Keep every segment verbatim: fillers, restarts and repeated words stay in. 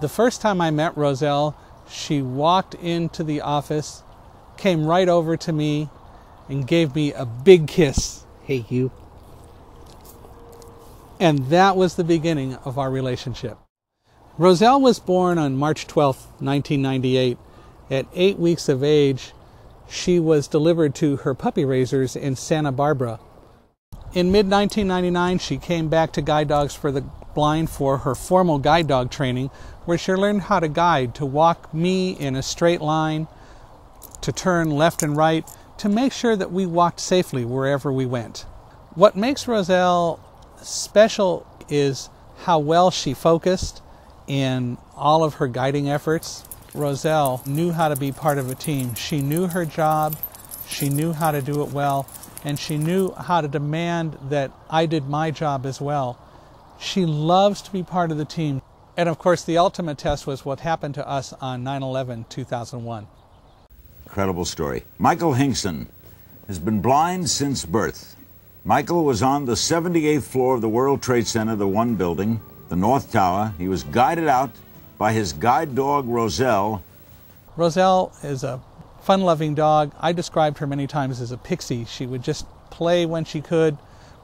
The first time I met Roselle, she walked into the office, came right over to me, and gave me a big kiss. Hey, you. And that was the beginning of our relationship. Roselle was born on March twelfth, nineteen ninety-eight. At eight weeks of age, she was delivered to her puppy raisers in Santa Barbara. In mid nineteen ninety-nine, she came back to Guide Dogs for the Blind for her formal guide dog training, where she learned how to guide, to walk me in a straight line, to turn left and right, to make sure that we walked safely wherever we went. What makes Roselle special is how well she focused in all of her guiding efforts. Roselle knew how to be part of a team. She knew her job, she knew how to do it well, and she knew how to demand that I did my job as well. She loves to be part of the team. And of course, the ultimate test was what happened to us on nine eleven two thousand one. Incredible story. Michael Hingson has been blind since birth. Michael was on the seventy-eighth floor of the World Trade Center, the one building, the North Tower. He was guided out by his guide dog, Roselle. Roselle is a fun-loving dog. I described her many times as a pixie. She would just play when she could,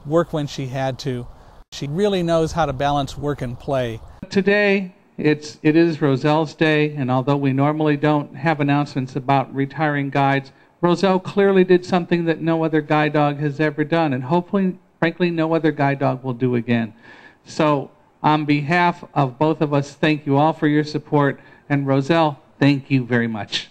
work when she had to. She really knows how to balance work and play. Today, it's, it is Roselle's day, and although we normally don't have announcements about retiring guides, Roselle clearly did something that no other guide dog has ever done, and hopefully, frankly, no other guide dog will do again. So, on behalf of both of us, thank you all for your support, and Roselle, thank you very much.